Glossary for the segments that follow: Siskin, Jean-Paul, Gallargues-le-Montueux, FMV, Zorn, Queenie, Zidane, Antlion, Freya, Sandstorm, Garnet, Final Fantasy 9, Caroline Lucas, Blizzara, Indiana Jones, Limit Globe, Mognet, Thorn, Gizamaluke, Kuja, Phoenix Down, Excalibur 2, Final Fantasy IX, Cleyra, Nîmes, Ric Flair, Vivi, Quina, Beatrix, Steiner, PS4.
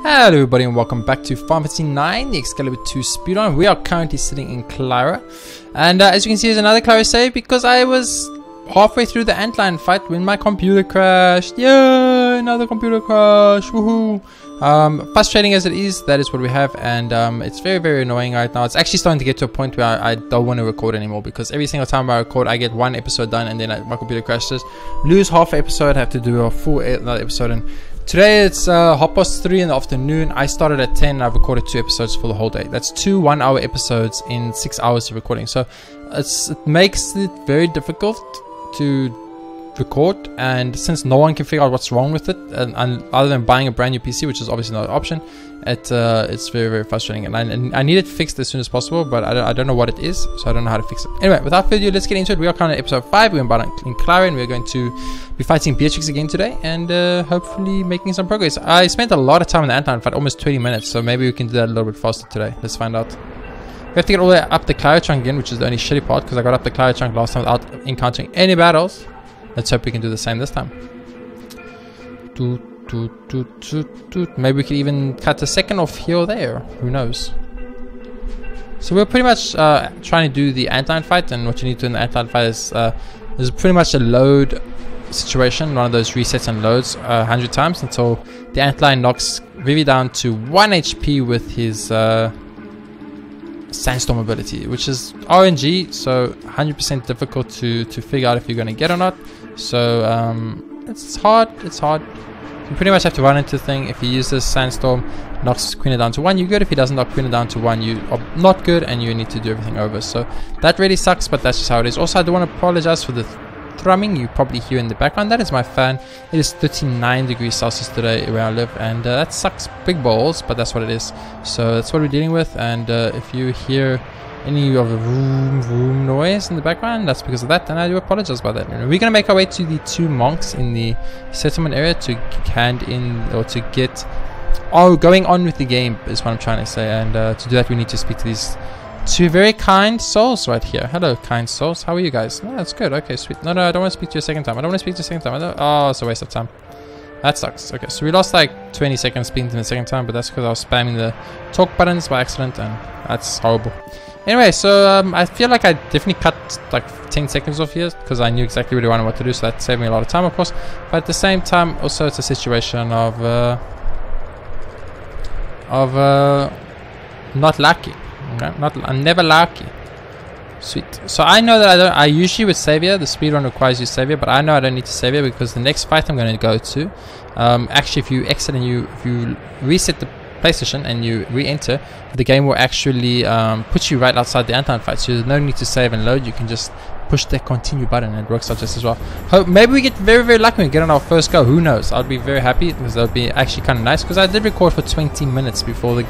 Hello everybody and welcome back to Final Fantasy IX, the Excalibur 2 speedrun. We are currently sitting in Cleyra. And as you can see, there's another Cleyra save because I was halfway through the Antlion fight when my computer crashed. Yeah, another computer crash, woohoo. Frustrating as it is, that is what we have, and it's very, very annoying right now. It's actually starting to get to a point where I don't want to record anymore because every single time I record, I get one episode done and then my computer crashes. Lose half an episode, have to do a full another episode. And today it's 3:30 in the afternoon. I started at 10 and I've recorded 2 episodes for the whole day. That's 2 one-hour episodes in 6 hours of recording. So it makes it very difficult to record, and since no one can figure out what's wrong with it, and other than buying a brand new PC, which is obviously not an option, it's very, very frustrating. And I need it fixed as soon as possible, but I don't know what it is, so I don't know how to fix it. Anyway, without further ado, let's get into it. We are currently at episode 5. We're in Cleyra, and we're going to be fighting Beatrix again today, and hopefully making some progress. I spent a lot of time in the Antlion fight, almost 20 minutes, so maybe we can do that a little bit faster today. Let's find out. We have to get all the way up the Cleyra trunk again, which is the only shitty part, because I got up the Cleyra trunk last time without encountering any battles. Let's hope we can do the same this time. Doot, doot, doot, doot, doot. Maybe we could even cut a second off here or there. Who knows? So we're pretty much trying to do the Antlion fight, and what you need to do in the Antlion fight is pretty much a load situation, one of those resets and loads 100 times until the Antlion knocks Vivi down to 1 HP with his Sandstorm ability, which is RNG, so 100% difficult to figure out if you're going to get or not. So it's hard. You pretty much have to run into the thing. If you use this Sandstorm, knocks Quina down to 1, you're good. If he doesn't knock Quina down to 1, you are not good, and you need to do everything over. So that really sucks, but that's just how it is. Also, I do want to apologize for the thrumming you probably hear in the background. That is my fan. It is 39 degrees Celsius today where I live, and that sucks big balls, but that's what it is. So that's what we're dealing with, and if you hear any of the vroom vroom noise in the background, that's because of that, and I do apologize about that. We're gonna make our way to the 2 monks in the settlement area to hand in, or to get going on with the game, is what I'm trying to say. And to do that, we need to speak to these 2 very kind souls right here. Hello, kind souls. How are you guys? No, that's good. Okay, sweet. No, I don't want to speak to you a second time. Oh, it's a waste of time. That sucks. Okay, so we lost like 20 seconds speaking to them the second time, but that's because I was spamming the talk buttons by accident, and that's horrible. Anyway, so I feel like I definitely cut like 10 seconds off here because I knew exactly what I wanted to do, so that saved me a lot of time, of course. But at the same time, also it's a situation of not lucky. Okay, I'm never lucky. Sweet. So I know that I usually would save here. The speedrun requires you save here, but I know I don't need to save here because the next fight I'm going to go to, actually, if you exit and if you reset the PlayStation and you re-enter, the game will actually put you right outside the Antlion fight. So there's no need to save and load. You can just push the continue button and it works out just as well. Hope maybe we get very, very lucky and get on our first go. Who knows? I'd be very happy because that would be actually kind of nice, because I did record for 20 minutes before the.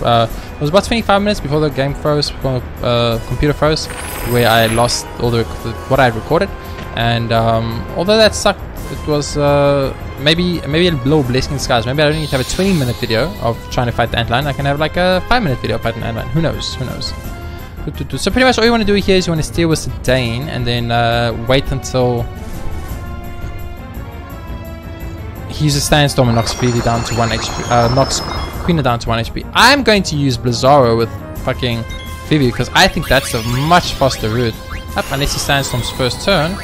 It was about 25 minutes before the game froze, before the computer froze, where I lost all the what I had recorded. And although that sucked, it was maybe a little blessing in disguise. Maybe I don't need to have a 20-minute video of trying to fight the Antlion. I can have like a 5-minute video of fighting the Antlion. Who knows? Who knows? So pretty much all you want to do here is you want to steal with Zidane and then wait until he uses Sandstorm and knocks Vivi down to 1 HP. Knocks Quina down to 1 HP. I'm going to use Blizzara with fucking Vivi because I think that's a much faster route. Up, unless he Sandstorm's first turn.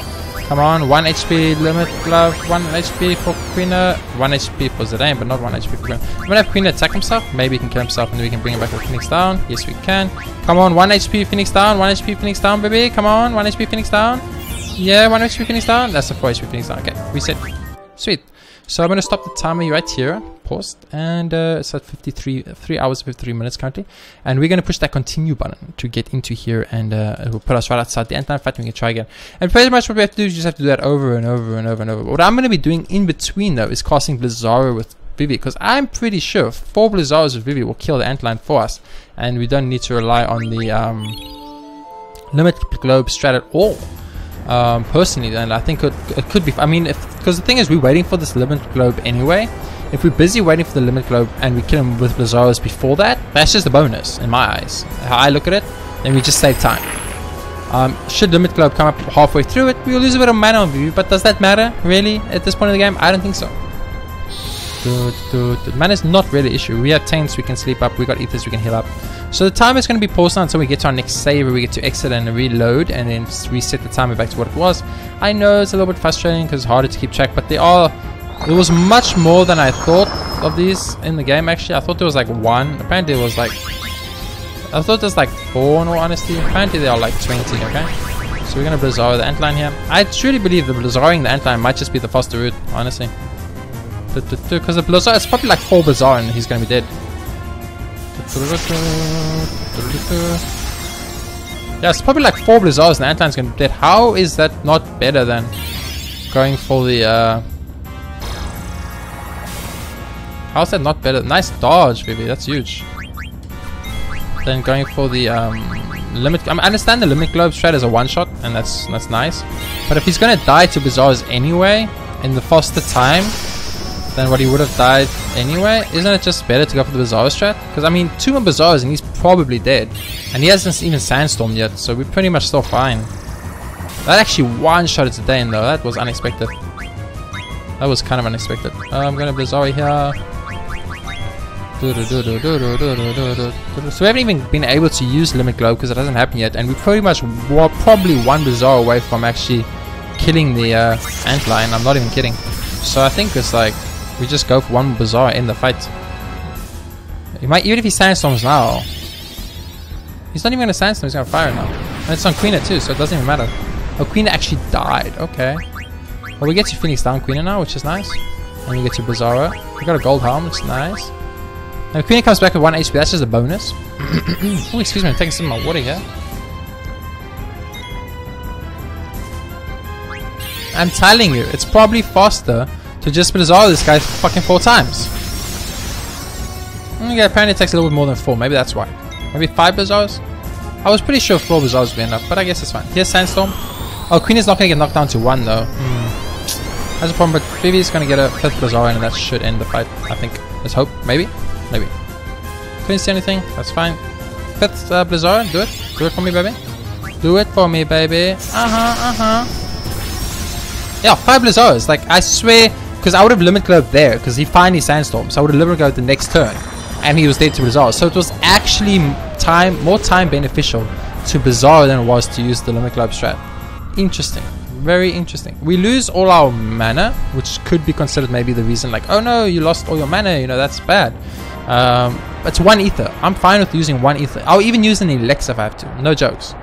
Come on, 1 HP Limit Glove, 1 HP for Quina, 1 HP for Zidane, but not 1 HP for Quina. I'm gonna have Quina attack himself. Maybe he can kill himself and we can bring him back to Phoenix Down. Yes, we can. Come on, 1 HP Phoenix Down, 1 HP Phoenix Down, baby. Come on, 1 HP Phoenix Down. Yeah, 1 HP Phoenix Down. That's a 4 HP Phoenix Down. Okay, reset. Sweet. So I'm going to stop the timer right here, paused, and it's at 3 hours and 53 minutes currently. And we're going to push that continue button to get into here, and it will put us right outside the Antlion fight, and we can try again. And pretty much what we have to do is just have to do that over and over and over and over. What I'm going to be doing in between, though, is casting Blizzara with Vivi, because I'm pretty sure 4 Blizzaras with Vivi will kill the Antlion for us, and we don't need to rely on the Limit Globe strat at all. Personally, then I think it could be. I mean, because the thing is, we're waiting for this Limit Globe anyway. If we're busy waiting for the Limit Globe and we kill him with Blizzaras before that, that's just a bonus in my eyes. How I look at it, then we just save time. Should Limit Globe come up halfway through it, we'll lose a bit of mana on Vivi, but does that matter really at this point in the game? I don't think so. Mana is not really an issue. We have Taints, we can sleep up, we got Ethers, we can heal up. So the timer is going to be paused until we get to our next save, where we get to exit and reload and then reset the timer back to what it was. I know it's a little bit frustrating because it's harder to keep track, but there was much more than I thought of these in the game actually. I thought there was like one. Apparently there was like, I thought there's like four in all honesty. Apparently there are like 20, okay? So we're going to Blizzara the Antlion here. I truly believe that Blizzaring the Antlion might just be the faster route, honestly. Because the Blizzara, it's probably like 4 Blizzara and he's going to be dead. Yeah, it's probably like 4 Blizzaras and the Antlion's going to be dead. How is that not better than going for the... How's that not better? Nice dodge, Vivi. That's huge. Then going for the... Limit. I mean, I understand the Limit Globe strat is a one-shot, and that's nice. But if he's gonna die to Blizzaras anyway in the faster time than what he would have died anyway, isn't it just better to go for the Blizzara strat? Because I mean, 2 more Blizzaras and he's probably dead, and he hasn't even Sandstormed yet, so we're pretty much still fine. That actually one-shotted Zidane though. That was unexpected. That was kind of unexpected. I'm gonna Blizzara here. So we haven't even been able to use Limit Globe because it hasn't happened yet, and we pretty much were probably one Blizzara away from actually killing the Antlion. I'm not even kidding. So I think it's like we just go for one Blizzara in the fight. He might, even if he Sandstorms now, he's not even going to Sandstorm. He's going to fire now, and it's on Quina too, so it doesn't even matter. Oh, Quina actually died. Okay. Well, we get to Phoenix Down Quina now, which is nice, and we get to Blizzara. We got a gold helm, which is nice. Now Queenie comes back with 1 HP, that's just a bonus. Oh, excuse me, I'm taking some of my water here. I'm telling you, it's probably faster to just Blizzara this guy fucking 4 times. Okay, apparently it takes a little bit more than 4, maybe that's why. Maybe 5 Blizzaras? I was pretty sure 4 Blizzaras would be enough, but I guess it's fine. Here's Sandstorm. Oh, Queenie's not going to get knocked down to 1 though. That's a problem, but Vivi's going to get a 5th Blizzara and that should end the fight, I think. Let's hope, maybe? Maybe. Couldn't see anything, that's fine. 5th Blizzara, do it. Do it for me, baby. Do it for me, baby. Yeah, 5 Blizzaras, like, I swear, because I would have Limit Globed there, because he finally Sandstormed, so I would have Limit Globed the next turn, and he was dead to Blizzara. So it was actually time, more time beneficial to Blizzara than it was to use the Limit Globe strat. Interesting. Very interesting. We lose all our mana, which could be considered maybe the reason, like, oh no, you lost all your mana, you know, that's bad. It's 1 ether. I'm fine with using 1 ether. I'll even use an elixir if I have to. No jokes.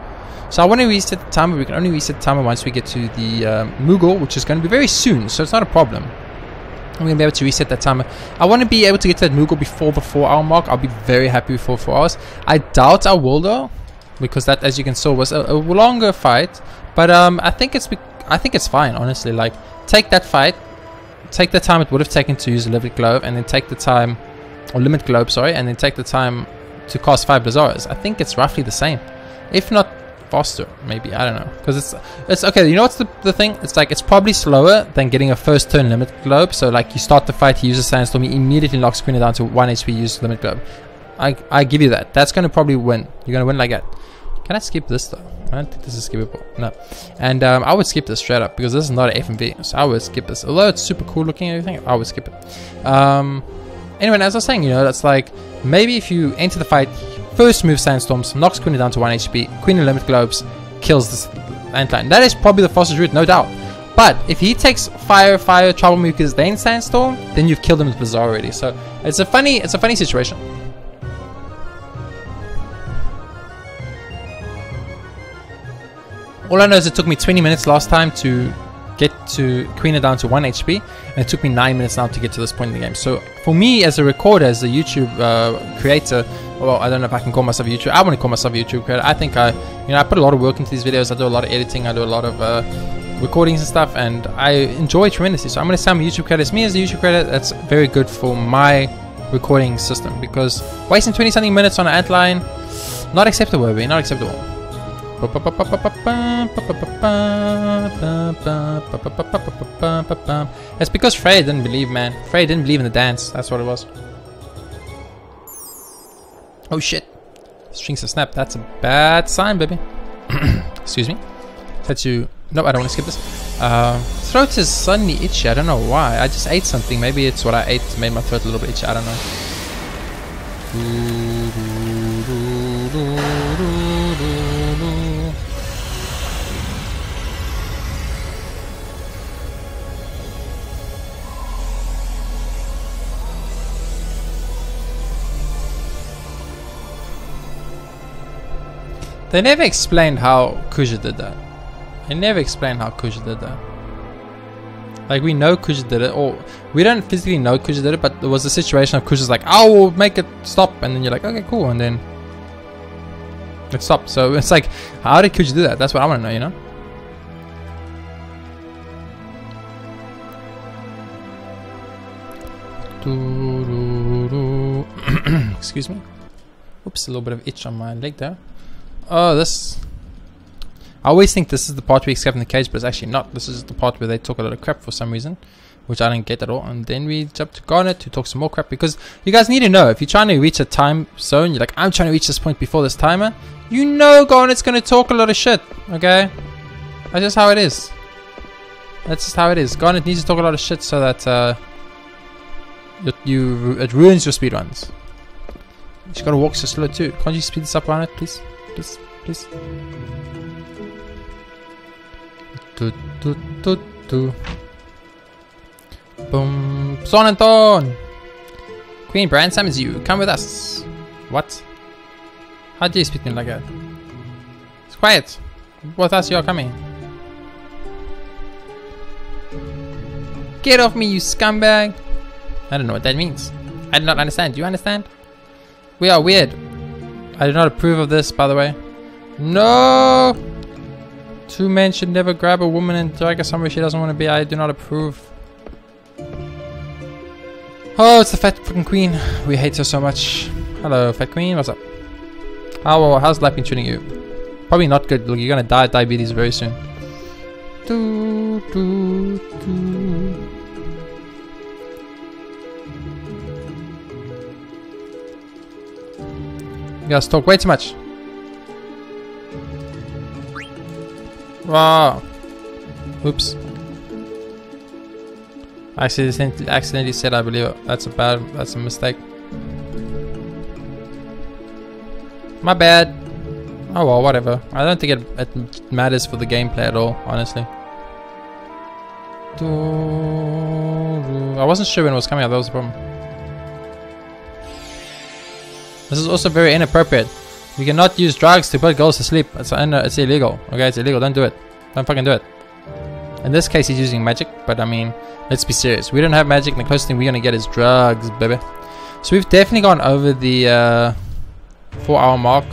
So I want to reset the timer. We can only reset the timer once we get to the Moogle, which is going to be very soon, so it's not a problem. I'm going to be able to reset that timer. I want to be able to get to that Moogle before the 4-hour mark. I'll be very happy before 4 hours. I doubt I will though, because that, as you can see, was a longer fight. But I think it's fine, honestly. Like, take that fight, take the time it would have taken to use Limit Globe, and then take the time, or Limit Globe, sorry, and then take the time to cast 5 Blizzaras. I think it's roughly the same, if not faster, maybe, I don't know. Because it's okay, you know what's the thing? It's like, it's probably slower than getting a first turn Limit Globe, so like, you start the fight, he uses Sandstorm, he immediately locks Quina down to 1 HP, use Limit Globe. I give you that. That's going to probably win. You're going to win like that. Can I skip this though? I don't think this is skippable. No. And I would skip this straight up because this is not an FMV. So I would skip this. Although it's super cool looking and everything, I would skip it. Anyway, as I was saying, you know, that's like, maybe if you enter the fight, first move Sandstorms, knocks Queenie down to 1 HP, Queenie Limit Globes, kills this Antlion. That is probably the fastest route, no doubt. But if he takes Fire, Troublemakers, then Sandstorm, then you've killed him with Blizzara already. So it's a funny situation. All I know is it took me 20 minutes last time to get to Quina down to 1 HP, and it took me 9 minutes now to get to this point in the game. So for me as a recorder, as a YouTube creator, well, I don't know if I can call myself a YouTuber. I want to call myself a YouTube creator. I think I put a lot of work into these videos. I do a lot of editing. I do a lot of recordings and stuff, and I enjoy it tremendously. So I'm going to say I'm a YouTube creator. It's me as a YouTube creator. That's very good for my recording system, because wasting 20-something minutes on an Antlion, not acceptable, baby. Not acceptable. It's because Freya didn't believe, man. Freya didn't believe in the dance. That's what it was. Oh shit. Strings have snapped. That's a bad sign, baby. Excuse me. No, I don't want to skip this. throat is suddenly itchy. I don't know why. I just ate something. Maybe it's what I ate that made my throat a little bit itchy. I don't know. They never explained how Kuja did that. They never explained how Kuja did that. Like, we know Kuja did it, or we don't physically know Kuja did it, but there was a situation of Kuja's like, oh, we'll make it stop, and then you're like, okay, cool, and then it stopped. So it's like, how did Kuja do that? That's what I want to know, you know? Excuse me. Oops, a little bit of itch on my leg there. Oh, this. I always think this is the part we escape from the cage, but it's actually not. This is the part where they talk a lot of crap for some reason, which I don't get at all. And then we jump to Garnet, who talks some more crap, because you guys need to know, if you're trying to reach a time zone, you're like, I'm trying to reach this point before this timer, you know Garnet's going to talk a lot of shit, okay? That's just how it is. That's just how it is. Garnet needs to talk a lot of shit so that it ruins your speedruns. She's got to walk so slow too. Can't you speed this up, Garnet, please? Please, please. Do, do, do, do. Boom. Zorn and Thorn! Queen Brand summons you. Come with us. What? How do you speak to me like that? It's quiet. With us, you are coming. Get off me, you scumbag! I don't know what that means. I do not understand. Do you understand? We are weird. I do not approve of this, by the way. No! Two men should never grab a woman and drag her somewhere she doesn't want to be. I do not approve. Oh, it's the fat fucking queen. We hate her so much. Hello, fat queen. What's up? How's life been treating you? Probably not good. Look, you're gonna die of diabetes very soon. Do, do, do. You guys talk way too much. Wow. Oops. I accidentally said I believe it. That's a mistake. My bad. Oh well, whatever. I don't think it matters for the gameplay at all, honestly. I wasn't sure when it was coming out, that was the problem. This is also very inappropriate. You cannot use drugs to put girls to sleep. It's illegal. Okay, it's illegal. Don't do it. Don't fucking do it. In this case, he's using magic, but I mean, let's be serious. We don't have magic, and the closest thing we're gonna get is drugs, baby. So we've definitely gone over the 4-hour mark.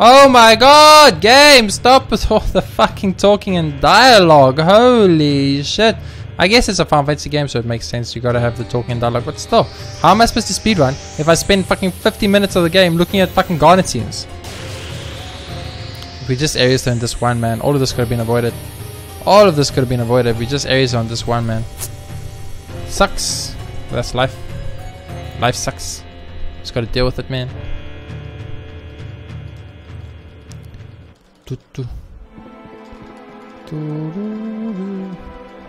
Oh my god, game! Stop with all the fucking talking and dialogue. Holy shit. I guess it's a Final Fantasy game, so it makes sense. You gotta have the talking and dialogue, but still, how am I supposed to speedrun if I spend fucking 50 minutes of the game looking at fucking Garnet scenes? If we just area zoned this one man, all of this could have been avoided. All of this could have been avoided if we just area zoned this one man. Sucks. But that's life. Life sucks. Just gotta deal with it, man.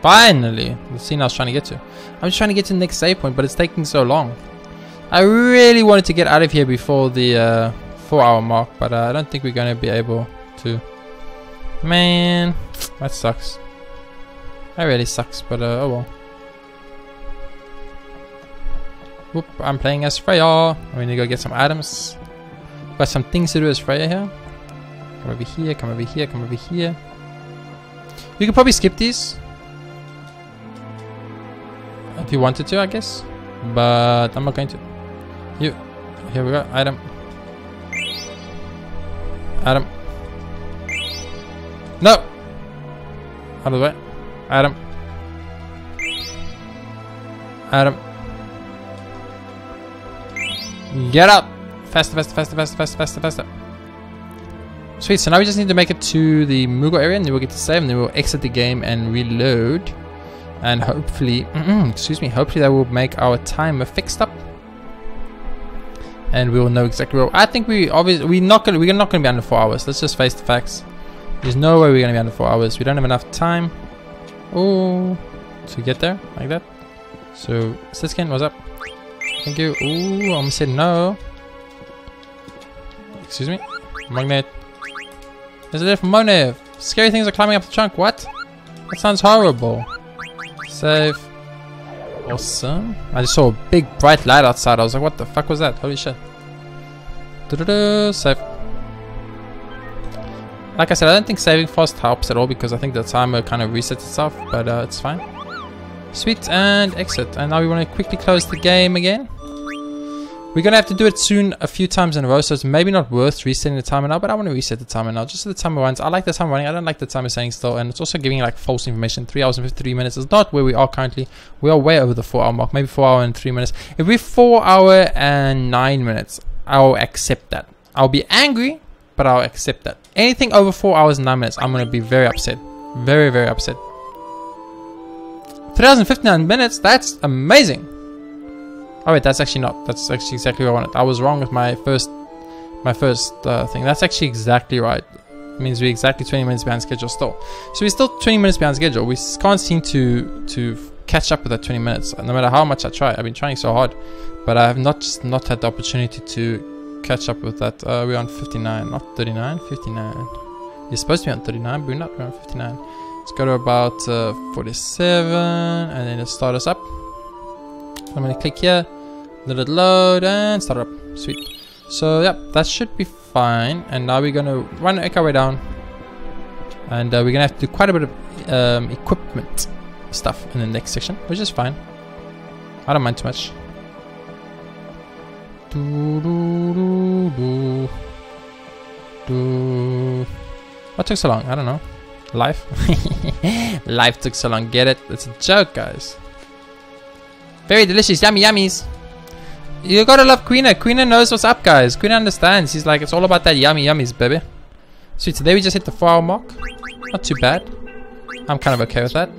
Finally, the scene I was trying to get to. I'm just trying to get to the next save point, but it's taking so long. I really wanted to get out of here before the 4-hour mark, but I don't think we're going to be able to. Man, that sucks. That really sucks, but oh well. Whoop, I'm playing as Freya. We need to go get some items. Got some things to do as Freya here. Come over here, come over here, come over here. You could probably skip these. If you wanted to, I guess, but I'm not going to. You, here we go. Item, item. No, out of the way. Item, item. Get up, faster, faster, faster, faster, faster, faster, faster. Sweet. So now we just need to make it to the Moogle area, and then we'll get to save, and then we'll exit the game and reload. And hopefully, excuse me, hopefully that will make our timer fixed up, and we will know exactly where. I think we obviously we're not gonna be under 4 hours. Let's just face the facts. There's no way we're gonna be under 4 hours. We don't have enough time. Oh, to get there like that. So Siskin, what's up? Thank you. Ooh, I'm saying no. Excuse me. Mognet. There's a different Mognet. Scary things are climbing up the trunk. What? That sounds horrible. Save. Awesome. I just saw a big bright light outside. I was like, what the fuck was that? Holy shit. Do-do-do. Save. Like I said, I don't think saving fast helps at all because I think the timer kind of resets itself, but it's fine. Sweet, and exit. And now we want to quickly close the game again. We're going to have to do it soon a few times in a row, so it's maybe not worth resetting the timer now, but I want to reset the timer now just so the timer runs. I like the timer running. I don't like the timer staying still, and it's also giving like false information. 3 hours and 53 minutes is not where we are currently. We are way over the 4-hour mark, maybe 4 hour and 3 minutes. If we're 4 hour and 9 minutes, I'll accept that. I'll be angry, but I'll accept that. Anything over 4 hours and 9 minutes, I'm going to be very upset. Very, very upset. 3,059 minutes, that's amazing. Oh wait, that's actually not. That's actually exactly what I wanted. I was wrong with my first thing. That's actually exactly right. It means we're exactly 20 minutes behind schedule still. So we're still 20 minutes behind schedule. We can't seem to catch up with that 20 minutes. No matter how much I try. I've been trying so hard. But I have not had the opportunity to catch up with that. We're on 59, not 39, 59. You're supposed to be on 39, but we're not. We're on 59. Let's go to about 47, and then let's start us up. I'm going to click here, let it load, and start up. Sweet. So, yeah, that should be fine. And now we're going to run our way down. And we're going to have to do quite a bit of equipment stuff in the next section, which is fine. I don't mind too much. What took so long? I don't know. Life. Life took so long. Get it? It's a joke, guys. Very delicious. Yummy yummies. You gotta love Quina. Quina knows what's up, guys. Quina understands. He's like, it's all about that yummy yummies, baby. Sweet. Today we just hit the 4-hour mark. Not too bad. I'm kind of okay with that.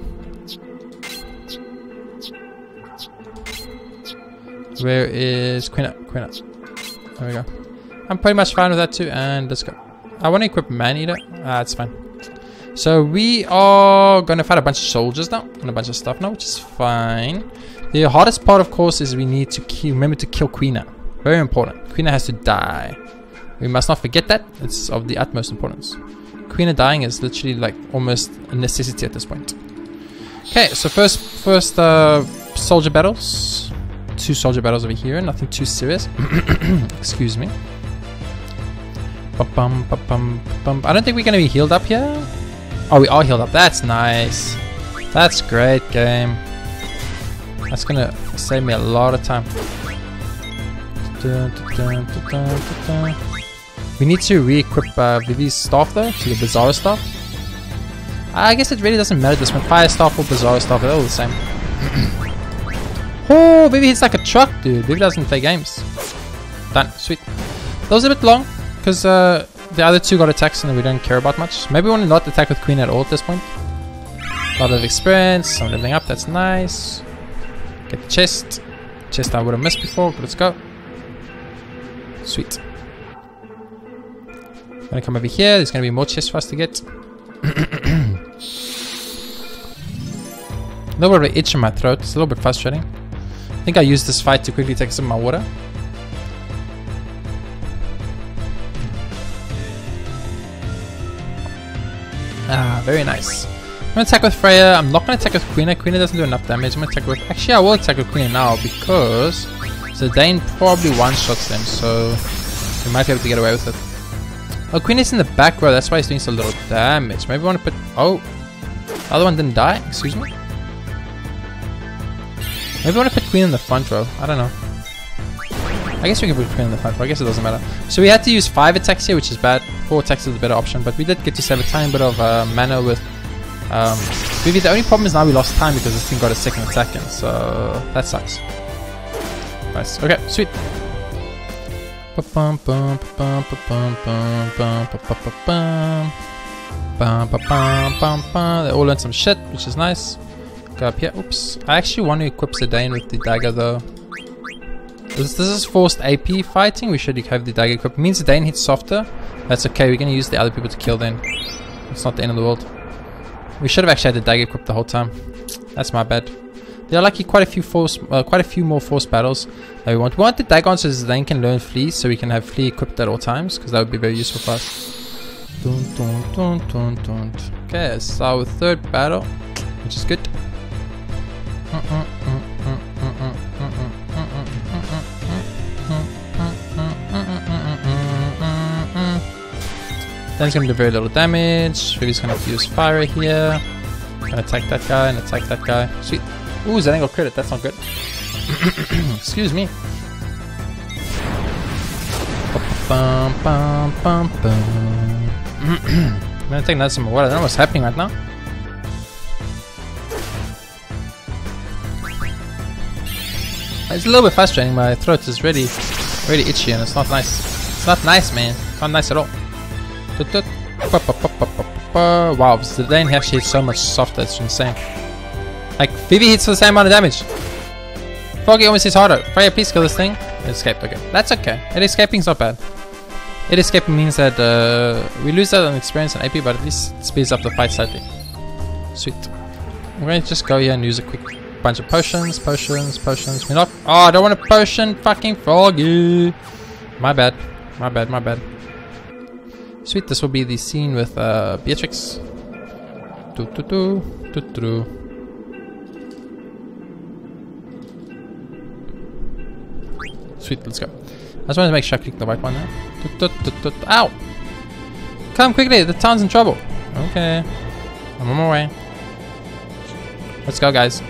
Where is Quina? Quina. There we go. I'm pretty much fine with that too. And let's go. I want to equip Man-Eater. That's fine. So we are going to fight a bunch of soldiers now. And a bunch of stuff now, which is fine. The hardest part, of course, is we need to remember to kill Quina. Very important. Quina has to die. We must not forget that. It's of the utmost importance. Quina dying is literally like almost a necessity at this point. Okay, so first soldier battles. 2 soldier battles over here, nothing too serious. Excuse me. Ba-bum, ba-bum, ba-bum. I don't think we're gonna be healed up here. Oh, we are healed up. That's nice. That's great, game. That's gonna save me a lot of time. We need to re-equip Vivi's staff though, to the Blizzara staff. I guess it really doesn't matter this one. Fire staff or Blizzara staff, they're all the same. Oh, Vivi hits like a truck, dude. Vivi doesn't play games. Done. Sweet. That was a bit long, because the other 2 got attacks and we don't care about much. Maybe we want to not attack with Queen at all at this point. A lot of experience. Some leveling up. That's nice. Get the chest. Chest I would have missed before, but let's go. Sweet. I'm going to come over here. There's going to be more chests for us to get. A little bit of an itch in my throat. It's a little bit frustrating. I think I used this fight to quickly take some of my water. Ah, very nice. I'm going to attack with Freya. I'm not going to attack with Quina. Quina doesn't do enough damage. I'm going to attack with... Actually, I will attack with Quina now because Zidane probably one-shots them. So we might be able to get away with it. Oh, Quina's in the back row. That's why he's doing so little damage. Maybe we want to put... Oh, the other one didn't die. Excuse me. Maybe I want to put Queen in the front row. I don't know. I guess we can put Queen in the front row. I guess it doesn't matter. So we had to use 5 attacks here, which is bad. 4 attacks is a better option, but we did get to save a tiny bit of mana with Vivi. The only problem is now we lost time because this thing got a second attack in, so that sucks. Nice. Okay, sweet. They all learned some shit, which is nice. Up here. Oops. I actually want to equip Zidane with the dagger though. This is forced AP fighting. We should have the dagger equipped. It means Zidane hits softer. That's okay. We're going to use the other people to kill then. It's not the end of the world. We should have actually had the dagger equipped the whole time. That's my bad. There are likely quite a few more force battles that we want. We want the Dagon so Zidane can learn Flee, so we can have Flee equipped at all times, because that would be very useful for us. Okay, that's our third battle, which is good. That's going to do very little damage. Vivi's going to have to use Fire here. Going to attack that guy and attack that guy. Sweet. Ooh, Zidane got credit. That's not good. Excuse me. I'm going to take another sip of water. I don't know what's happening right now. It's a little bit frustrating. My throat is really, really itchy and it's not nice. It's not nice, man. It's not nice at all. Wow, Zidane actually hits so much softer, it's insane. Like, Vivi hits for the same amount of damage. Foggy almost hits harder. Freya, please kill this thing. It escaped, okay. That's okay. It escaping's not bad. It escaping means that we lose out on experience and AP, but at least it speeds up the fight slightly. Sweet. We're going to just go here and use a quick bunch of potions. We're not. Oh, I don't want a potion, fucking Foggy. My bad. Sweet, this will be the scene with Beatrix. Sweet, let's go. I just wanted to make sure I click the right one now. Ow! Come quickly, the town's in trouble. Okay, I'm on my way. Let's go, guys.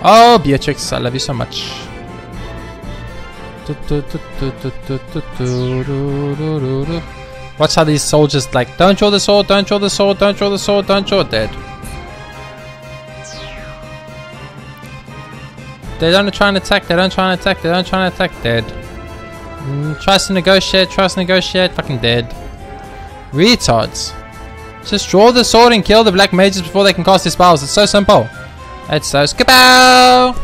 Oh, Beatrix, I love you so much. Watch how these soldiers like, don't draw the sword, don't draw the sword, don't draw the sword, don't draw it, dead. They don't try and attack, they don't try and attack, they don't try and attack, dead. Tries to negotiate, fucking dead. Retards. Just draw the sword and kill the black mages before they can cast their spells. It's so simple. It's so skippable.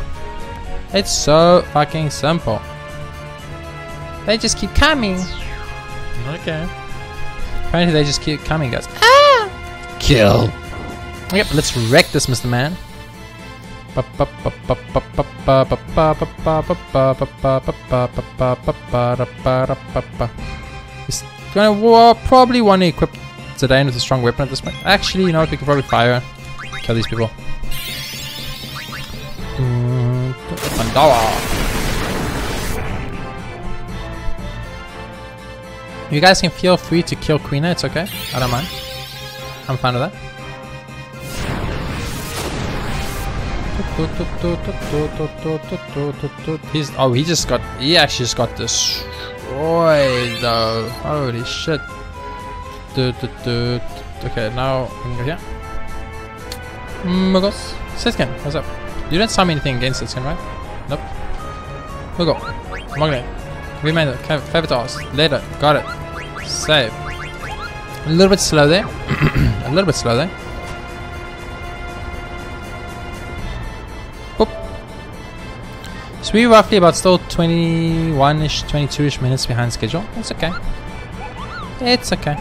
It's so fucking simple. They just keep coming. Okay. Apparently they just keep coming, guys. Ah! Kill. Yep, let's wreck this, Mr. Man. We're probably want to equip Zidane with a strong weapon at this point. Actually, you know what? We can probably fire and kill these people. You guys can feel free to kill Quina. It's okay. I don't mind. I'm fine with that. Oh, he actually just got destroyed though. Holy shit. Okay, now we can go here. Muggles. Siskin, what's up? You don't summon anything against Siskin, right? Nope. Muggle. Mognet. Remainder. Favitars. Later. Got it. Save. A little bit slow there. So we're roughly about still 21-ish, 22-ish minutes behind schedule. That's okay. It's okay.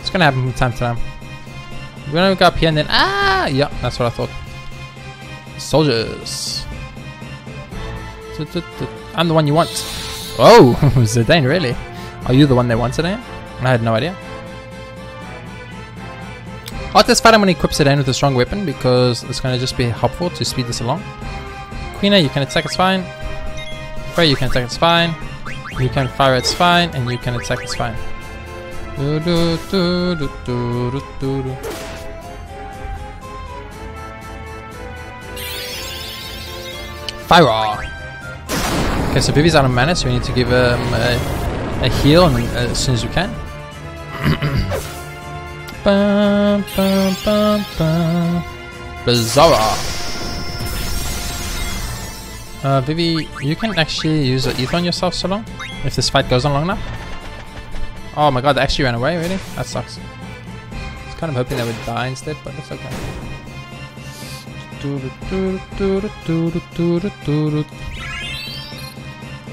It's gonna happen from time to time. We're gonna go up here and then... Ah! Yeah, that's what I thought. Soldiers. I'm the one you want. Oh, Zidane, really? Are you the one they want, Zidane? I had no idea. After this fight, I'm gonna equip Zidane with a strong weapon because it's gonna just be helpful to speed this along. Quina, you can attack, it's fine. Freya, you can attack, it's fine. You can fire, it's fine. And you can attack, it's fine. Fire! Okay, so Vivi's out of mana, so we need to give him a heal as soon as we can. Blizzara! Vivi, you can actually use an ether on yourself so long, if this fight goes on long enough. Oh my god, they actually ran away, really? That sucks. I was kind of hoping they would die instead, but that's okay.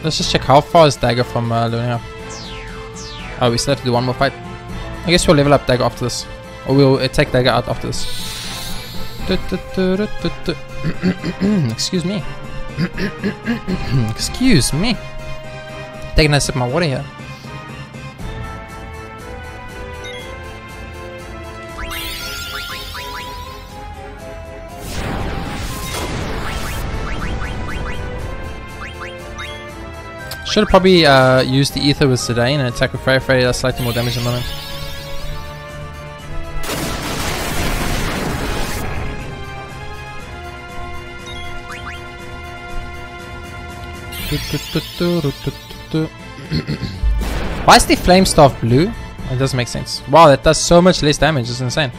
Let's just check how far is Dagger from Lunia. Oh, we still have to do one more fight. I guess we'll level up Dagger after this. Or we'll take Dagger out after this. Excuse me. Excuse me. Taking a sip of my water here. Should have probably used the ether with Zidane and attack with Freya. Freya does slightly more damage at the moment. Why is the flame staff blue? It doesn't make sense. Wow, that does so much less damage. It's insane.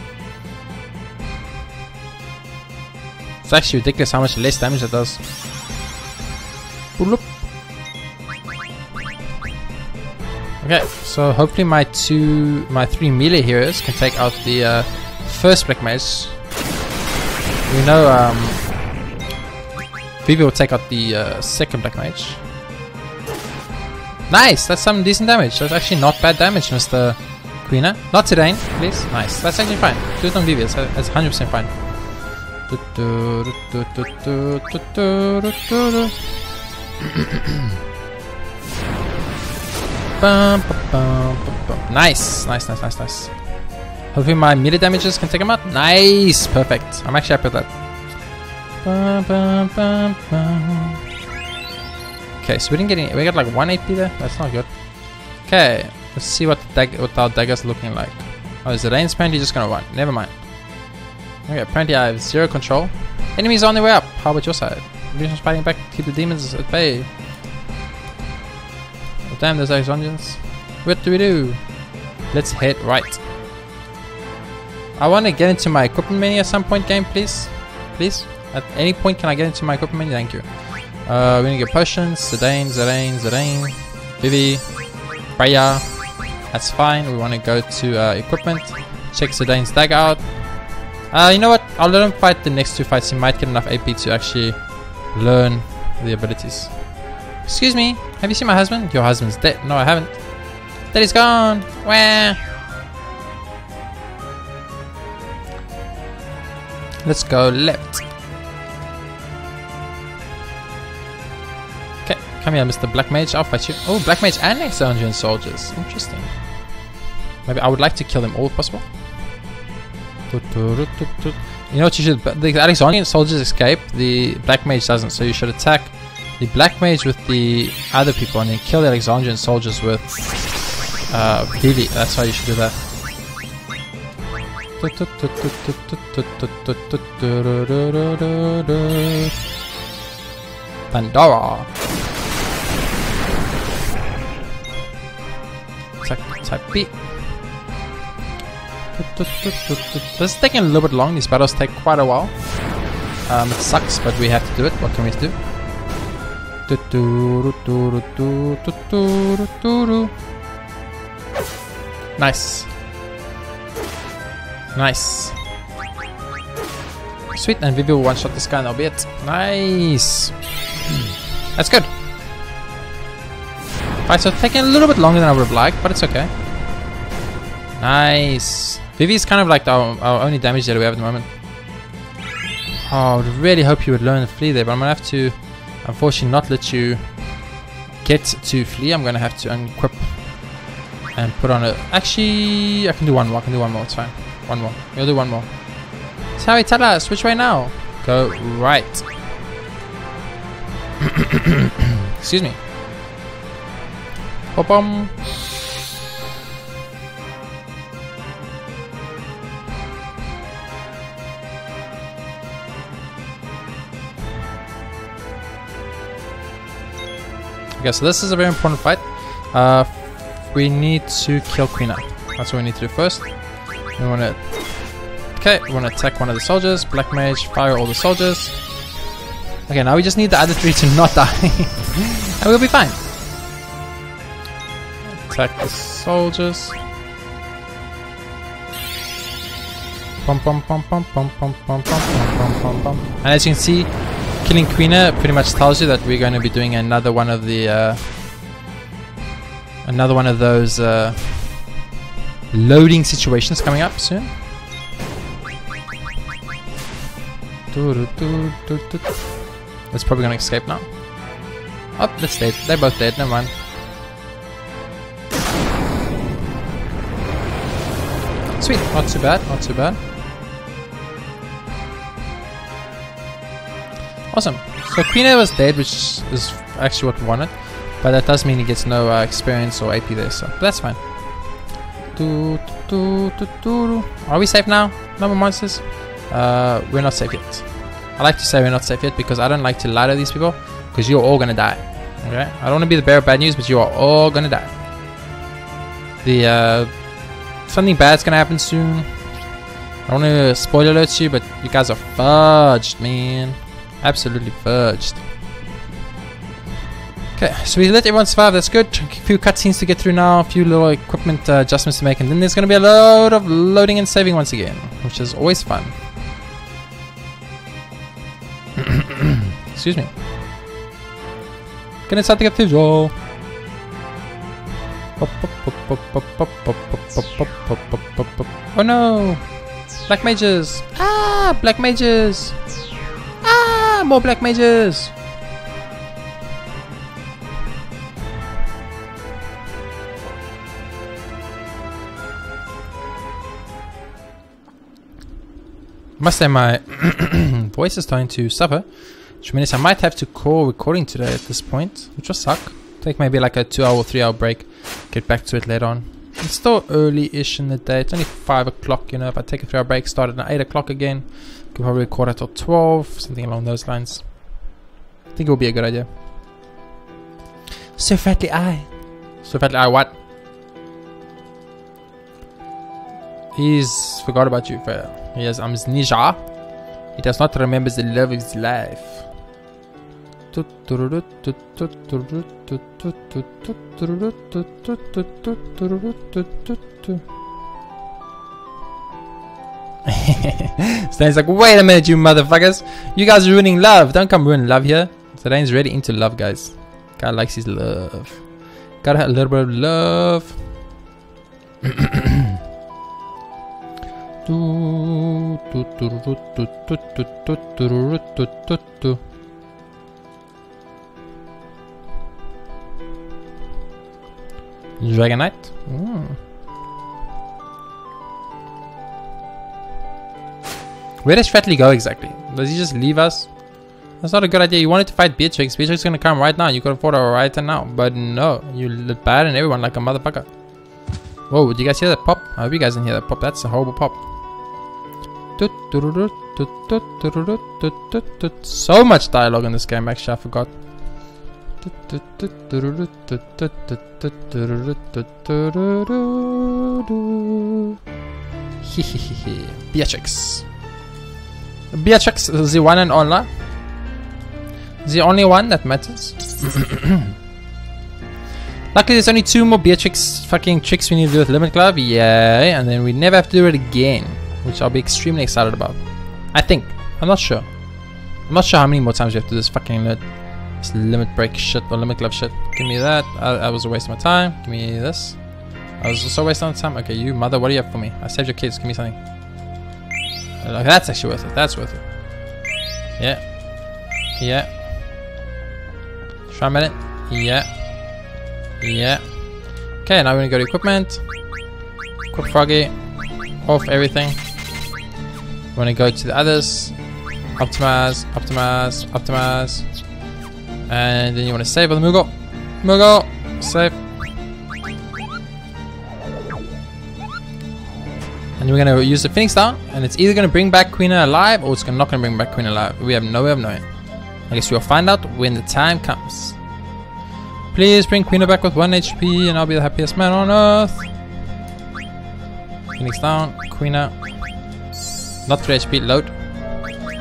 It's actually ridiculous how much less damage it does. Okay, so hopefully my three melee heroes can take out the first Black Mage. We know Vivi will take out the second Black Mage. Nice! That's some decent damage. That's actually not bad damage, Mr. Quina. Not today, please. Nice. That's actually fine. Do it on Vivi. That's 100% fine. Nice. Nice, nice, nice, nice. Hopefully my melee damages can take him out. Nice! Perfect. I'm actually happy with that. Okay, so we didn't get any. We got like 1 AP there. That's not good. Okay, let's see what our dagger's looking like. Oh, is it Zane's apparently just gonna run? Never mind. Okay, apparently I have zero control. Enemies on their way up. How about your side? Illusions fighting back. Keep the demons at bay. Oh, damn, there's those dungeons. What do we do? Let's head right. I want to get into my equipment menu at some point, game, please. Please. At any point, can I get into my equipment? Thank you. We need to get potions. Zidane. Vivi. Freya. That's fine. We want to go to equipment. Check Zidane's dagger out. You know what? I'll let him fight the next two fights. He might get enough AP to actually learn the abilities. Excuse me. Have you seen my husband? Your husband's dead. No, I haven't. Daddy's gone. Where? Let's go left. Come here, Mr. Black Mage, I'll fight you. Oh, Black Mage and Excalibur soldiers. Interesting. Maybe I would like to kill them all if possible. You know what you should... The Excalibur soldiers escape, the Black Mage doesn't. So you should attack the Black Mage with the other people and then kill the Excalibur soldiers with... Vivi. That's how you should do that. Pandora. Type B. This is taking a little bit long. These battles take quite a while. It sucks, but we have to do it. What can we do? Nice. Nice. Sweet, and Vivi will one-shot this guy and that'll be it. Nice. That's good. Alright, so it's taking a little bit longer than I would have liked, but it's okay. Nice. Vivi's kind of like our only damage that we have at the moment. Oh, I would really hope you would learn to flee there, but I'm going to have to, unfortunately, not let you get to flee. I'm going to have to unequip and put on a... Actually, I can do one more. It's fine. One more. We'll do one more. Sorry, tell us. Which way now? Go right. Excuse me. Ba-bum. Okay, so this is a very important fight. We need to kill Quina. That's what we need to do first. We want to... Okay, we want to attack one of the soldiers. Black Mage, fire all the soldiers. Okay, now we just need the other three to not die. And we'll be fine. Attack the soldiers. And as you can see, Killing Quina pretty much tells you that we're going to be doing another one of the loading situations coming up soon. That's probably going to escape now. Oh, that's dead. They're both dead. Never mind. Sweet. Not too bad. Not too bad. Awesome. So Quina was dead, which is actually what we wanted. But that does mean he gets no experience or AP there, so that's fine. Are we safe now? No more monsters? We're not safe yet. I like to say we're not safe yet because I don't like to lie to these people. Because you're all gonna die. Okay? I don't want to be the bearer of bad news, but you are all gonna die. The something bad's gonna happen soon. I don't want to spoiler alert you, but you guys are fudged, man. Absolutely fudged. Okay, so we let everyone survive, that's good. A few cutscenes to get through now, a few little equipment adjustments to make, and then there's going to be a load of loading and saving once again, which is always fun. Excuse me. Gonna start to get through. Oh. Oh no! Black mages! Ah! Black mages! Ah! More black mages! Must say my voice is starting to suffer, which means I might have to call recording today at this point, which will suck. Take maybe like a 2 hour or 3 hour break, get back to it later on. It's still early-ish in the day, it's only 5 o'clock, you know. If I take a 3 hour break, start at 8 o'clock again, could probably record until 12, something along those lines. I think it would be a good idea. So fatly I. So fatly I what? He's forgot about you, Freya. He has amnesia. He does not remember the love of his life. Zidane's like, wait a minute, you motherfuckers. You guys are ruining love. Don't come ruin love here. Zidane's really into love, guys. Guy likes his love. Gotta have a little bit of love. Dragonite. Where does Fatley go exactly? Does he just leave us? That's not a good idea. You wanted to fight Beatrix. Beatrix is gonna come right now. You could afford her right now, but no, you look bad and everyone like a motherfucker. Whoa, did you guys hear that pop? I hope you guys didn't hear that pop. That's a horrible pop. So much dialogue in this game, actually, I forgot. Beatrix. Beatrix is the one and only. The only one that matters. Luckily, there's only 2 more Beatrix fucking tricks we need to do with Limit Globe. Yeah, and then we never have to do it again. Which I'll be extremely excited about. I think. I'm not sure. I'm not sure how many more times we have to do this fucking limit break shit or limit glove shit. Give me that. I was a waste of my time. Give me this. I was also wasting time. Okay, you mother, what do you have for me? I saved your kids. Give me something. Like, that's actually worth it. That's worth it. Yeah. Yeah. Try a minute. Yeah. Yeah. Okay, now we're gonna go to equipment. Quick froggy. Off everything. I'm gonna go to the others. Optimize, optimize, optimize. And then you wanna save on the Moogle. Moogle! Save. And we're gonna use the Phoenix Down, and it's either gonna bring back Quina alive or it's not gonna bring back Quina alive. We have no way of knowing. I guess we'll find out when the time comes. Please bring Quina back with 1 HP and I'll be the happiest man on earth. Phoenix Down, Quina. Not 3 HP, load.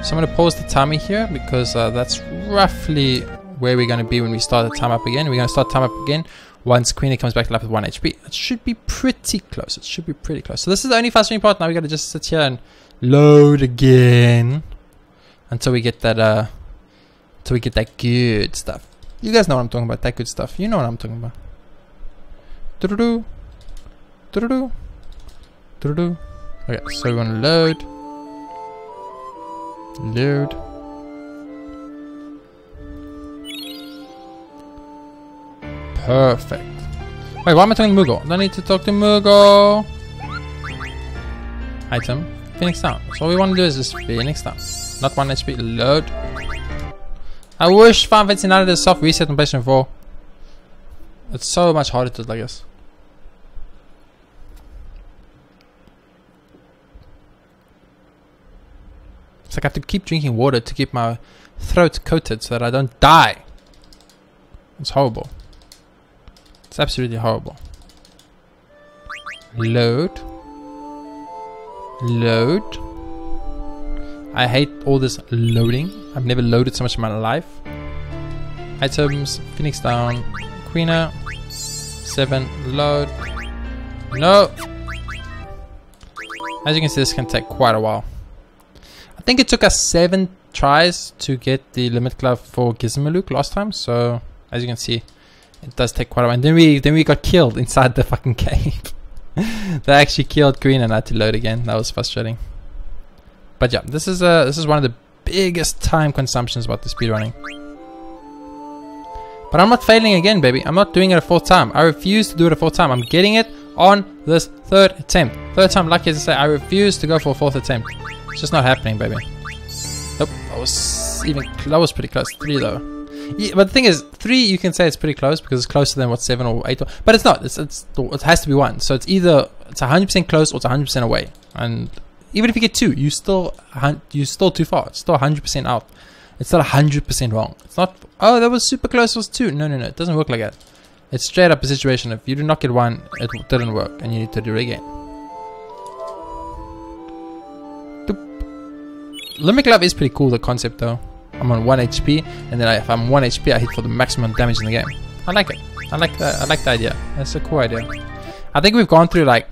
So I'm going to pause the timer here because that's roughly where we're going to be when we start the time up again. We're going to start time up again once Quina comes back to life with 1 HP. It should be pretty close. It should be pretty close. So this is the only fast-moving part. Now we got to just sit here and load again until we get that So we get that good stuff. You guys know what I'm talking about, that good stuff. You know what I'm talking about. Do-do-do. Do-do-do. Do-do-do. Okay, so we want to load. Load. Perfect. Wait, why am I talking to Moogle? I need to talk to Moogle. Item. Phoenix Down. So what we want to do is just Phoenix Down. Not 1 HP. Load. I wish Final Fantasy IX did a soft reset on PlayStation 4. It's so much harder to do, I guess. It's like I have to keep drinking water to keep my throat coated so that I don't die. It's horrible. It's absolutely horrible. Load. Load. I hate all this loading. I've never loaded so much in my life. Items. Phoenix Down. Quina. 7. Load. No. As you can see, this can take quite a while. I think it took us 7 tries to get the Limit Globe for Gizamaluke last time. So, as you can see, it does take quite a while. And then we got killed inside the fucking cave. They actually killed Queen and I had to load again. That was frustrating. But yeah, this is one of the biggest time consumptions about the speedrunning. But I'm not failing again, baby. I'm not doing it a fourth time. I refuse to do it a fourth time. I'm getting it on this third attempt. Third time lucky, as I say. I refuse to go for a fourth attempt. It's just not happening, baby. Nope. That was pretty close. 3 though. Yeah, but the thing is, 3 you can say it's pretty close because it's closer than what 7 or 8, but it's not. It has to be 1. So it's either it's 100% close or it's 100% away. And even if you get 2, you're still too far. It's still 100% out. It's not 100% wrong. It's not. Oh, that was super close. It was 2. No. It doesn't work like that. It's straight up a situation. If you do not get 1, it didn't work, and you need to do it again. Limit Globe is pretty cool. The concept though. I'm on 1 HP, and then if I'm 1 HP, I hit for the maximum damage in the game. I like it. I like the idea. That's a cool idea. I think we've gone through like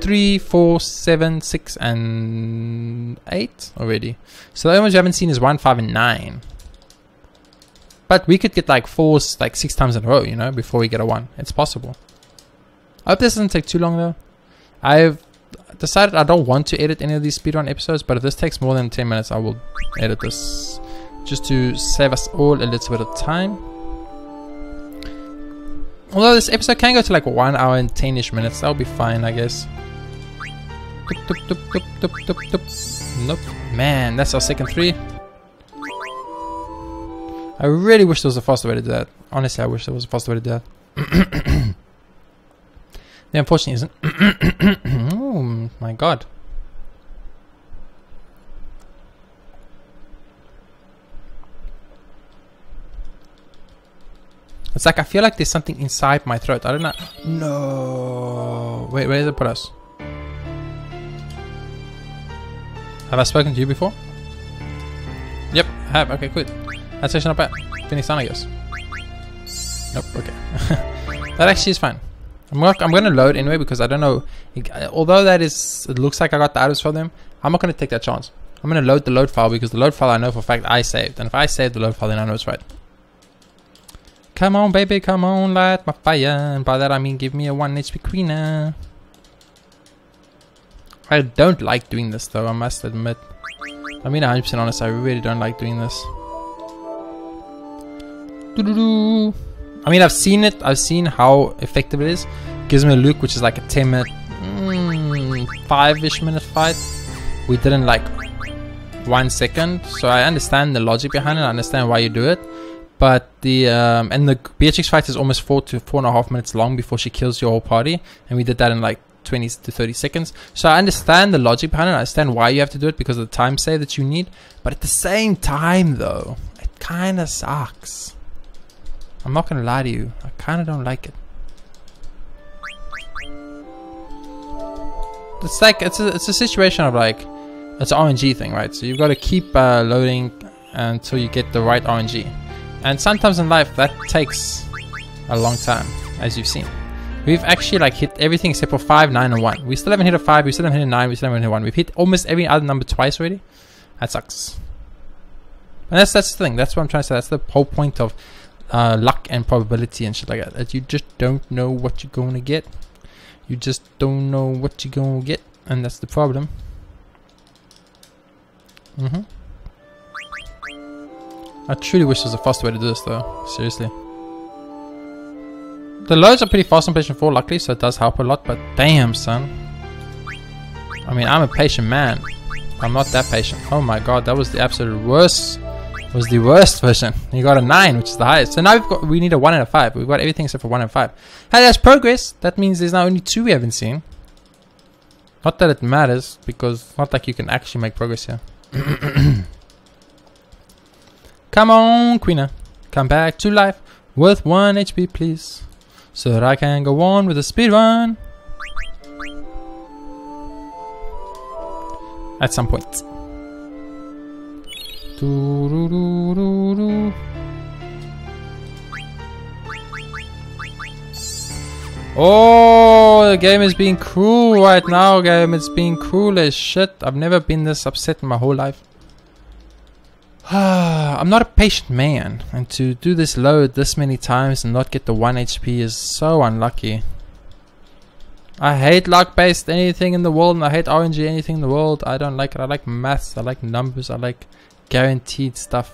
3, 4, 7, 6, and 8 already. So the only ones we haven't seen is 1, 5, and 9. But we could get like 4, like 6 times in a row, you know, before we get a 1. It's possible. I hope this doesn't take too long though. I've decided I don't want to edit any of these speedrun episodes, but if this takes more than 10 minutes, I will edit this. Just to save us all a little bit of time. Although this episode can go to like 1 hour and 10-ish minutes. That'll be fine, I guess. Nope. Man, that's our second 3. I really wish there was a faster way to do that. Honestly, I wish there was a faster way to do that. There unfortunately isn't. Oh my god. It's like I feel like there's something inside my throat. I don't know. No. Wait, where did it put us? Have I spoken to you before? Yep, I have. Okay, good. That's actually not bad. Phoenix Down, I guess. Nope. Okay. That actually is fine. I'm gonna load anyway because I don't know. Although that is, it looks like I got the items from them. I'm not gonna take that chance. I'm gonna load the load file because the load file I know for a fact I saved, and if I save the load file, then I know it's right. Come on, baby, come on, light my fire. And by that I mean give me a 1 HP Quina. I don't like doing this though, I must admit. I mean, 100% honest, I really don't like doing this. Doo-doo-doo. I mean, I've seen it. I've seen how effective it is. It gives me a Luke, which is like a 10-minute, 5-ish minute fight. We didn't like 1 second. So I understand the logic behind it. I understand why you do it. But the and the Beatrix fight is almost 4 to 4.5 minutes long before she kills your whole party, and we did that in like 20 to 30 seconds. So I understand the logic behind it. I understand why you have to do it because of the time save that you need. But at the same time, though, it kind of sucks. I'm not gonna lie to you. I kind of don't like it. It's like it's a situation of like it's an RNG thing, right? So you've got to keep loading until you get the right RNG. And sometimes in life that takes a long time, as you've seen. We've actually like hit everything except for 5, 9, and 1. We still haven't hit a 5, we still haven't hit a 9, we still haven't hit a 1. We've hit almost every other number twice already. That sucks. And that's the thing. That's what I'm trying to say. That's the whole point of luck and probability and shit like that. That you just don't know what you're going to get. You just don't know what you're going to get. And that's the problem. I truly wish there was a faster way to do this though. Seriously. The loads are pretty fast on patient 4 luckily, so it does help a lot, but damn son. I mean, I'm a patient man. I'm not that patient. Oh my god, that was the absolute worst. It was the worst version. You got a 9, which is the highest. So now we've got, we need a 1 and a 5. We've got everything except for 1 and 5. Hey, that's progress. That means there's now only 2 we haven't seen. Not that it matters, because not like you can actually make progress here. Come on, Quina. Come back to life with 1 HP, please. So that I can go on with the speedrun. At some point. Oh, the game is being cruel right now, game. It's being cruel as shit. I've never been this upset in my whole life. I'm not a patient man, and to do this load this many times and not get the 1 HP is so unlucky. I hate luck-based anything in the world, and I hate RNG anything in the world. I don't like it. I like maths, I like numbers, I like guaranteed stuff.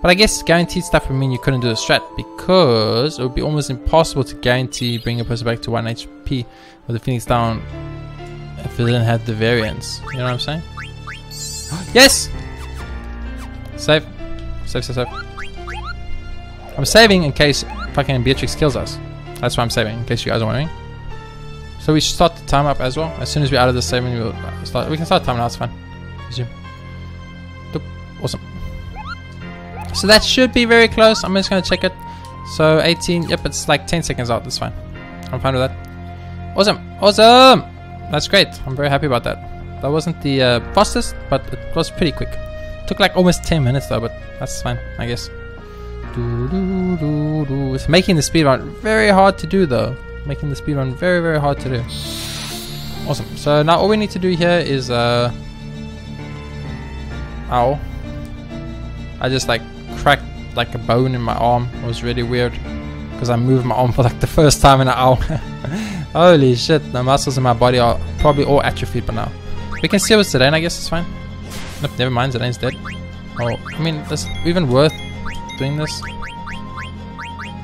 But I guess guaranteed stuff would mean you couldn't do a strat, because it would be almost impossible to guarantee bringing a person back to 1 HP with the Phoenix Down if they didn't have the variance. You know what I'm saying? Yes! Save. Save, save, save. I'm saving in case fucking Beatrix kills us. That's why I'm saving, in case you guys are wondering. So we should start the time up as well. As soon as we're out of the saving, we'll start. We can start timing out, it's fine. Resume. Awesome. So that should be very close. I'm just going to check it. So 18. Yep, it's like 10 seconds out. That's fine. I'm fine with that. Awesome. Awesome. That's great. I'm very happy about that. That wasn't the fastest, but it was pretty quick. Took like almost 10 minutes though, but that's fine, I guess. It's making the speedrun very hard to do though. Making the speedrun very, very hard to do. Awesome. So now all we need to do here is ow. I just like cracked like a bone in my arm. It was really weird because I moved my arm for like the first time in an hour. Holy shit, the muscles in my body are probably all atrophied by now. We can see what's today, and I guess it's fine. Nope, never mind, Zidane's dead. Oh, I mean, is it even worth doing this?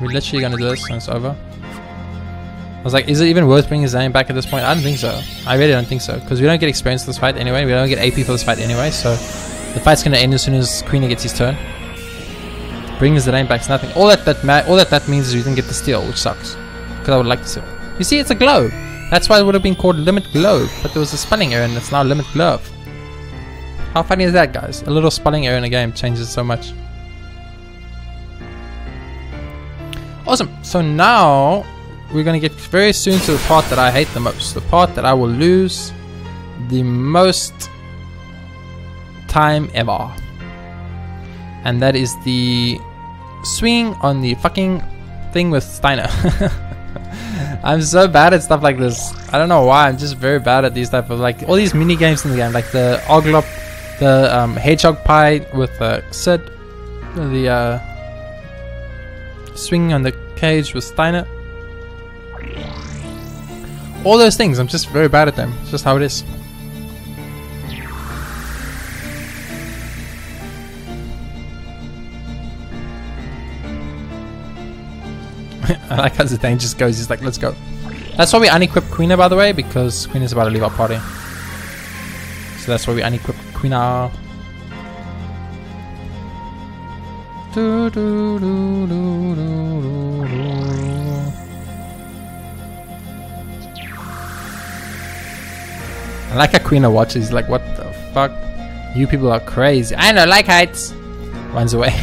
We're literally gonna do this and it's over. I was like, is it even worth bringing Zidane back at this point? I don't think so. I really don't think so. Because we don't get experience for this fight anyway. We don't get AP for this fight anyway. So the fight's gonna end as soon as Queenie gets his turn. Bringing Zidane back is nothing. All that means is we didn't get the steal, which sucks. Because I would like the steal. You see, it's a globe. That's why it would have been called Limit Globe. But there was a spelling error and it's now Limit Globe. How funny is that, guys? A little spelling error in a game changes so much. Awesome. So now we're going to get very soon to the part that I hate the most. The part that I will lose the most time ever. And that is the swing on the fucking thing with Steiner. I'm so bad at stuff like this. I don't know why. I'm just very bad at these type of like all these mini games in the game. Like the Oglop, the hedgehog pie with Sid, the swing on the cage with Steiner, all those things. I'm just very bad at them. It's just how it is. I like how Zidane just goes, he's like, let's go. That's why we unequipped Quina, by the way, because Quina's about to leave our party. So that's why we unequipped Quina. I like how Quina watches. He's like, what the fuck? You people are crazy. I don't like heights. Runs away.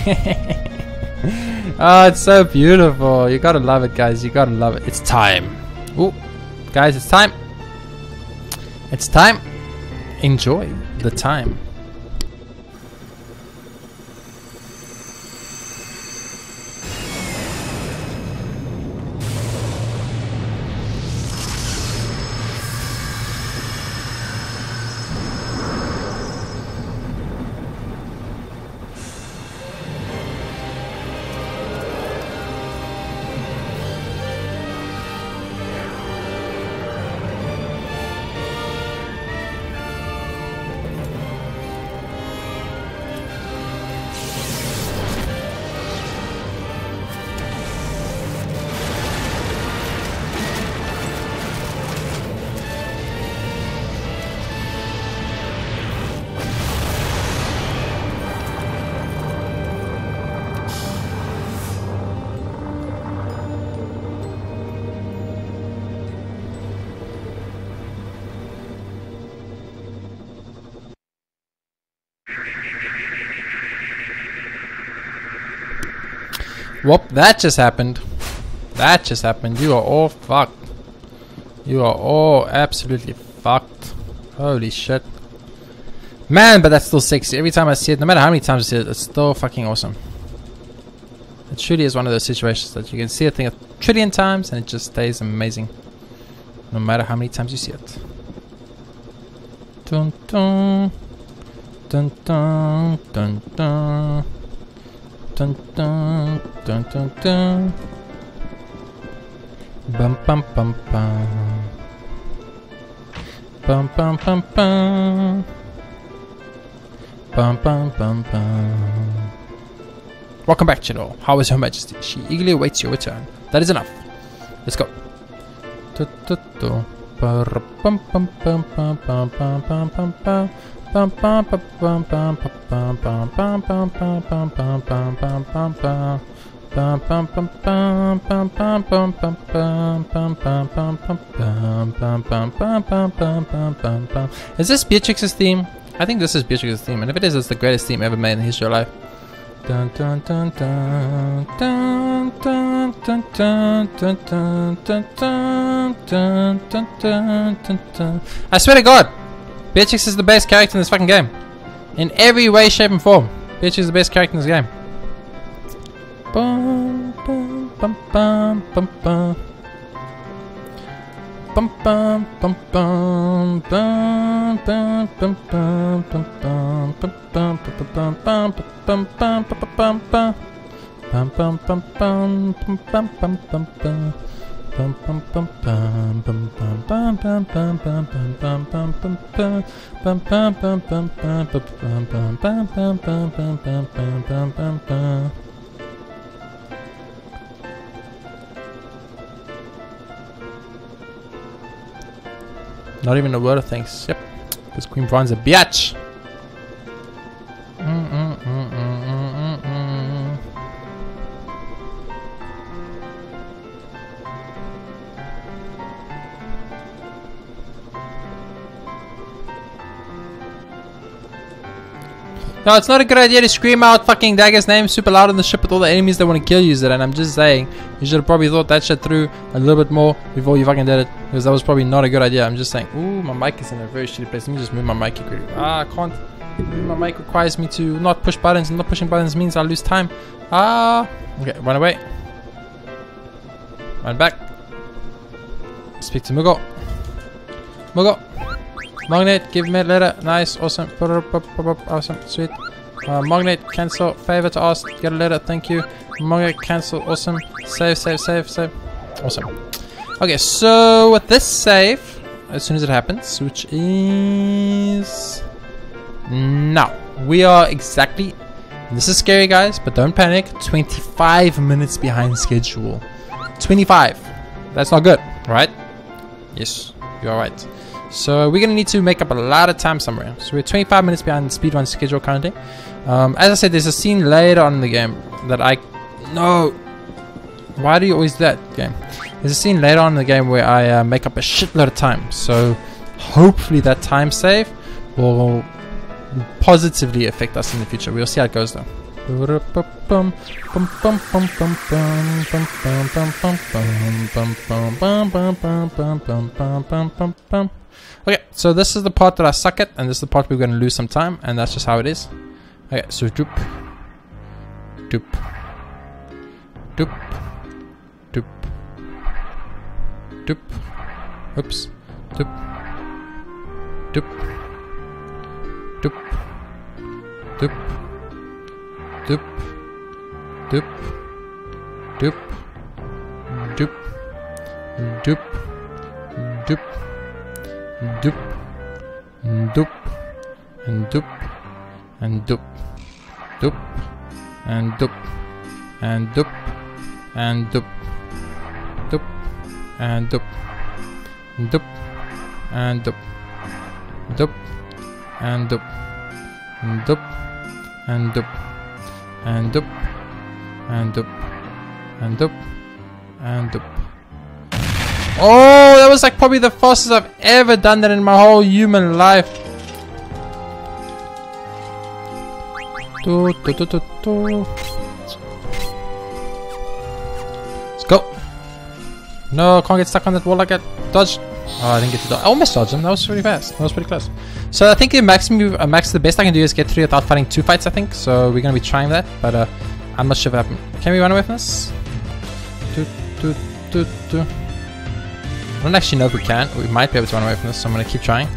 Oh, it's so beautiful. You gotta love it, guys. You gotta love it. It's time. Ooh, guys, it's time. It's time. Enjoy the time. Whoop, that just happened. That just happened. You are all fucked. You are all absolutely fucked. Holy shit. Man, but that's still sexy. Every time I see it, no matter how many times I see it, it's still fucking awesome. It truly is one of those situations that you can see a thing a trillion times and it just stays amazing. No matter how many times you see it. Dun dun. Dun dun dun dun. Dun dun dun dun dun. Bum bum bum bum. Bum bum bum bum. Bum bum bum bum. Welcome back, Channel. How is Her Majesty? She eagerly awaits your return. That is enough. Let's go. Is this Beatrix's theme? I think this is Beatrix's theme, and if it is, it's the greatest theme ever made in the history of life. Dun dun dun dun dun dun dun dun dun dun dun dun dun dun dun. I swear to God, Beatrix is the best character in this fucking game. In every way, shape and form. Beatrix is the best character in this game. Bum bum bum bum bum bum. Bum bum bum bum bum bum bum bum bum bum bum bum bum bum bum bum bum bum bum bum bum bum bum bum bum bum. Bum bum bum bum bum bum bum bum bum bum bum bum bum bum bum bum bum bum bum bum bum bum. Not even a word of thanks. Yep. Because Queen Brian's a biatch. No, it's not a good idea to scream out fucking Dagger's name super loud on the ship with all the enemies that want to kill you, Zidane. I'm just saying, you should have probably thought that shit through a little bit more before you fucking did it. Because that was probably not a good idea. I'm just saying. Ooh, my mic is in a very shitty place. Let me just move my mic here quickly. Ah, I can't. My mic requires me to not push buttons, and not pushing buttons means I lose time. Ah. Okay, run away. Run back. Speak to Mugo. Mugo. Mognet, give me a letter. Nice, awesome, awesome, sweet. Mognet, cancel, favor to ask, get a letter, thank you. Mognet, cancel, awesome. Save, save, save, save. Awesome. Okay, so with this save, as soon as it happens, which is now. We are exactly, this is scary guys, but don't panic, 25 minutes behind schedule. 25. That's not good, right? Yes, you are right. So we're gonna need to make up a lot of time somewhere. So we're 25 minutes behind the speedrun schedule currently. As I said, there's a scene later on in the game that I... No! Why do you always do that game? There's a scene later on in the game where I make up a shitload of time. So hopefully that time save will positively affect us in the future. We'll see how it goes though. Okay, so this is the part that I suck at, and this is the part we're going to lose some time, and that's just how it is. Okay, so doop, doop, doop, doop, doop, oops, doop, doop, doop, doop, doop, doop, doop, doop, doop, doop. Doop, and doop, and doop, and doop, doop, and doop, and doop, and doop, doop, and doop, doop, and doop, doop, and doop, doop, and doop, and doop, and doop, and doop, and doop. Oh, that was like probably the fastest I've ever done that in my whole human life. Do, do, do, do, do. No, can't get stuck on that wall like I dodged. Oh, I didn't get to dodge. I almost dodged him. That was pretty fast. That was pretty close. So I think the max the best I can do is get 3 without fighting 2 fights, I think. So we're going to be trying that, but I'm not sure if it happened. Can we run away from this? I don't actually know if we can. We might be able to run away from this, so I'm going to keep trying.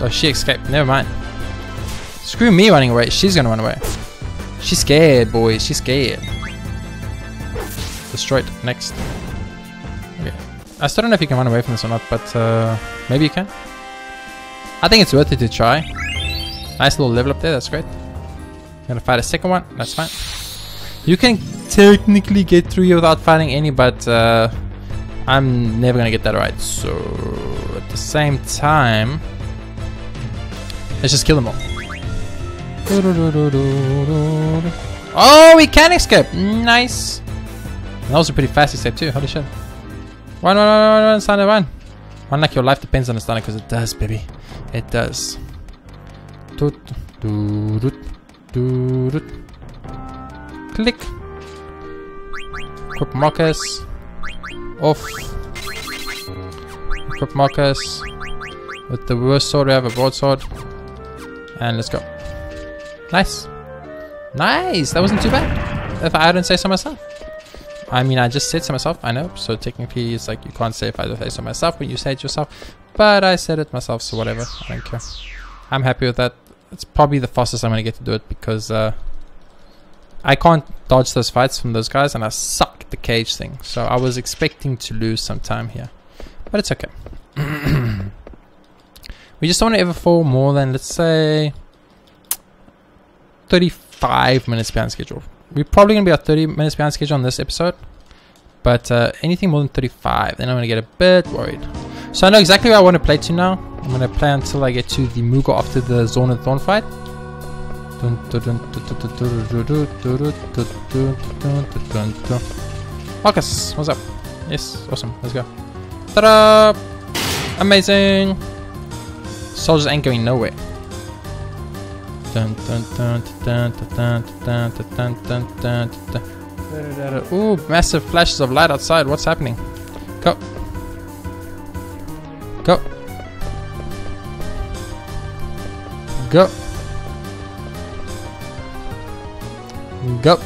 Oh, she escaped. Never mind. Screw me running away. She's going to run away. She's scared, boys. She's scared. Destroyed. Next. Okay. I still don't know if you can run away from this or not, but maybe you can. I think it's worth it to try. Nice little level up there. That's great. I'm going to fight a second one. That's fine. You can technically get through here without fighting any, but I'm never going to get that right. So at the same time, let's just kill them all. Oh, we can escape! Nice! And that was a pretty fast escape too, holy shit. One, Steiner, one! One like your life depends on the Steiner, because it does, baby. It does. Click! Equip markers. Off. Equip markers. With the worst sword, we have a broadsword. And let's go. Nice. Nice! That wasn't too bad. If I hadn't say so myself. I mean, I just said so myself, I know. So technically, it's like you can't say if I don't say so myself, but you say it yourself. But I said it myself, so whatever. I don't care. I'm happy with that. It's probably the fastest I'm going to get to do it because I can't dodge those fights from those guys and I suck at the cage thing. So I was expecting to lose some time here. But it's okay. We just don't want to ever fall more than, let's say, 35 minutes behind schedule. We're probably going to be about 30 minutes behind schedule on this episode. But anything more than 35, then I'm going to get a bit worried. So I know exactly where I want to play to now. I'm going to play until I get to the Moogle after the Zorn and Thorn fight. Marcus, what's up? Yes, awesome. Let's go. Ta-da! Amazing! Soldiers ain't going nowhere. Ooh, massive flashes of light outside. What's happening? Go. Go. Go. Go.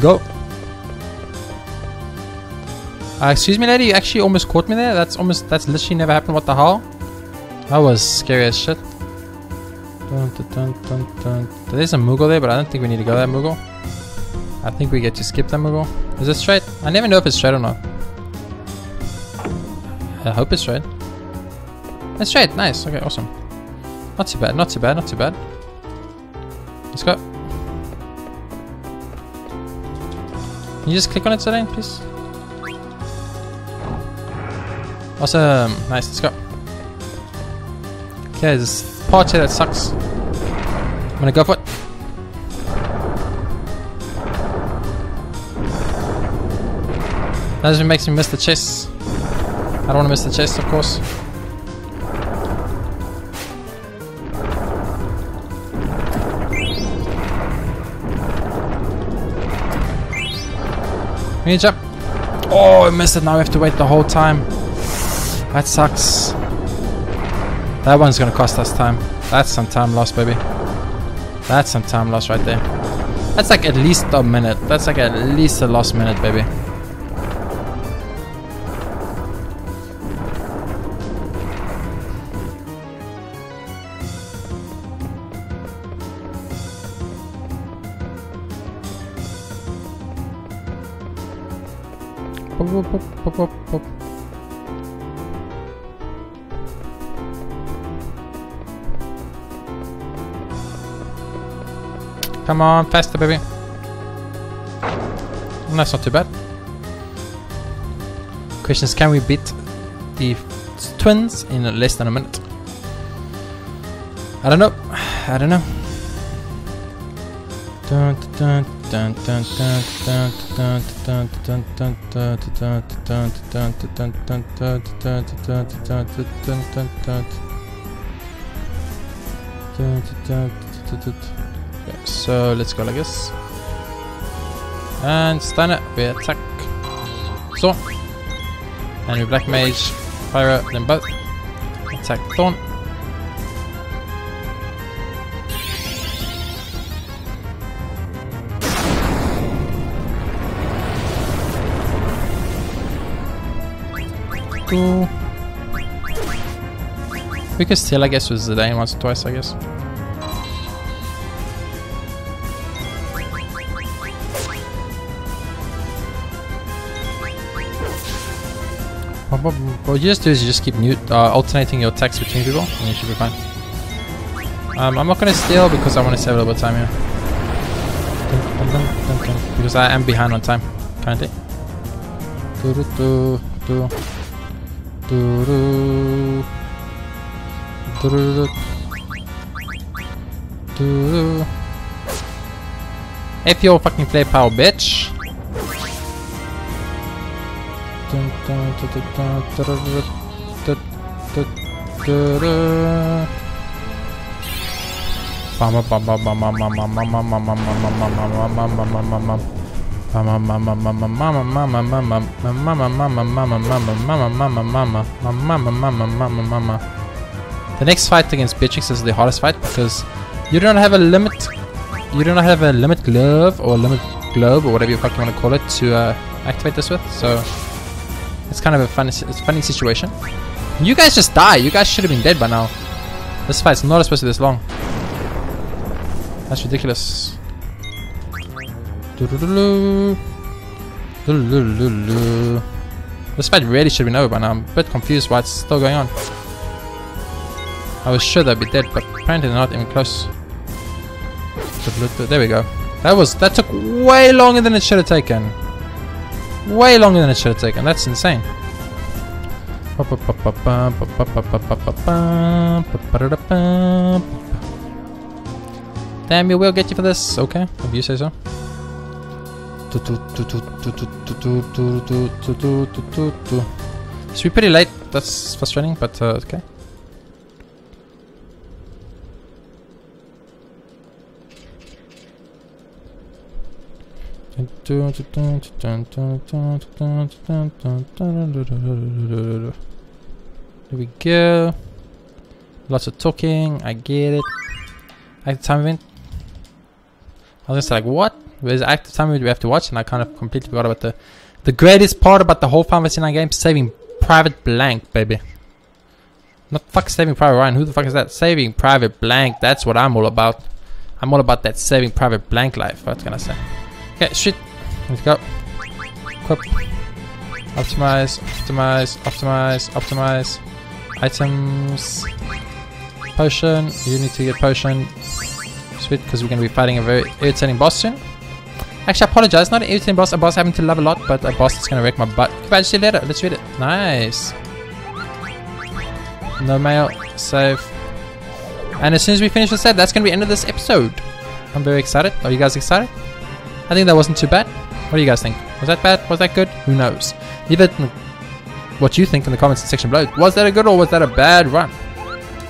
Go. Excuse me, lady. You actually almost caught me there. That's literally never happened. What the hell? That was scary as shit. There's a Moogle there, but I don't think we need to go that Moogle. I think we get to skip that Moogle. Is it straight? I never know if it's straight or not. I hope it's straight. It's straight. Nice. Okay, awesome. Not too bad. Not too bad. Not too bad. Let's go. Can you just click on it, Zidane, please? Awesome. Nice. Let's go. Yeah, there's this part here that sucks. I'm gonna go for it. That just makes me miss the chest. I don't wanna miss the chest, of course. We need to jump. Oh, I missed it. Now we have to wait the whole time. That sucks. That one's gonna cost us time. That's some time lost, baby. That's some time lost right there. That's like at least a minute. That's like at least a lost minute, baby. Pop, pop, pop, pop, pop. Come on, faster, baby. And that's not too bad. Question is, can we beat the twins in less than a minute? I don't know. I don't know. Okay, so let's go like this. And Steiner, we attack. So, and we Black Mage, Pyro, them both. Attack Thorn. Cool. We could still, I guess, with Zidane once or twice, I guess. What you just do is you just keep alternating your attacks between people, and you should be fine. I'm not gonna steal because I want to save a little bit of time here. Because I am behind on time, currently. If you'll fucking play power, bitch. The next fight against Beatrix is the hardest fight because you don't have a limit. You don't have a limit glove or limit globe or whatever you fucking want to call it to activate this with. So it's kind of a funny situation. You guys just die. You guys should have been dead by now. This fight's not supposed to be this long. That's ridiculous. This fight really should have been over by now. I'm a bit confused why it's still going on. I was sure they'd be dead, but apparently they're not even close. There we go. That took way longer than it should have taken. Way longer than it should have taken. That's insane. Damn, we will get you for this. Okay, if you say so. Should be pretty late. That's frustrating, but okay. There we go. Lots of talking. I get it. Active time event. I was just like, what? There's active time event we have to watch, and I kind of completely forgot about the greatest part about the whole Final Fantasy IX game: Saving Private Blank, baby. Not fuck Saving Private Ryan. Who the fuck is that? Saving Private Blank. That's what I'm all about. I'm all about that Saving Private Blank life. What can I say? Okay, shit. Let's go. Equip. Optimize, optimize, optimize, optimize. Items. Potion. You need to get potion. Sweet, because we're going to be fighting a very irritating boss soon. Actually, I apologize. Not an irritating boss. A boss I happen to love a lot, but a boss that's going to wreck my butt. Goodbye, see you later. Let's read it. Nice. No mail. Save. And as soon as we finish the set, that's going to be the end of this episode. I'm very excited. Are you guys excited? I think that wasn't too bad. What do you guys think? Was that bad? Was that good? Who knows? Leave it in what you think in the comments section below. Was that a good or was that a bad run?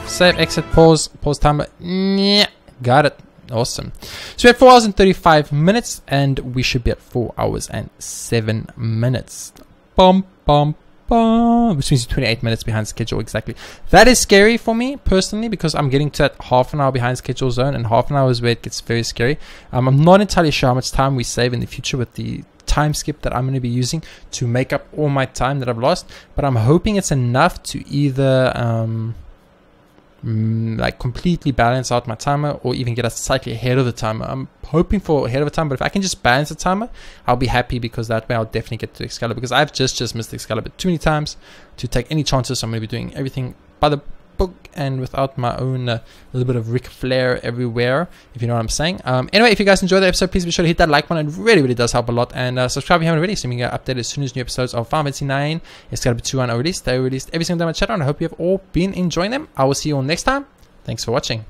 Save, exit, pause, pause timer. Yeah, got it. Awesome. So we're at 4 hours and 35 minutes and we should be at 4 hours and 7 minutes. Bum, bum, bum. Which means you're 28 minutes behind schedule exactly. That is scary for me personally because I'm getting to that half an hour behind schedule zone, and half an hour is where it gets very scary. I'm not entirely sure how much time we save in the future with the time skip that I'm going to be using to make up all my time that I've lost, but I'm hoping it's enough to either like completely balance out my timer or even get us slightly ahead of the timer. I'm hoping for ahead of the timer, but if I can just balance the timer, I'll be happy because that way I'll definitely get to Excalibur, because I've just missed Excalibur too many times to take any chances. So I'm going to be doing everything by the book and without my own little bit of Ric Flair everywhere, if you know what I'm saying. Anyway, if you guys enjoyed the episode, please be sure to hit that like button. It really, really does help a lot. And subscribe if you haven't already, so you can get updated as soon as new episodes of Final Fantasy 9, Excalibur 2 are released. They're released every single time I chat on. I hope you have all been enjoying them. I will see you all next time. Thanks for watching.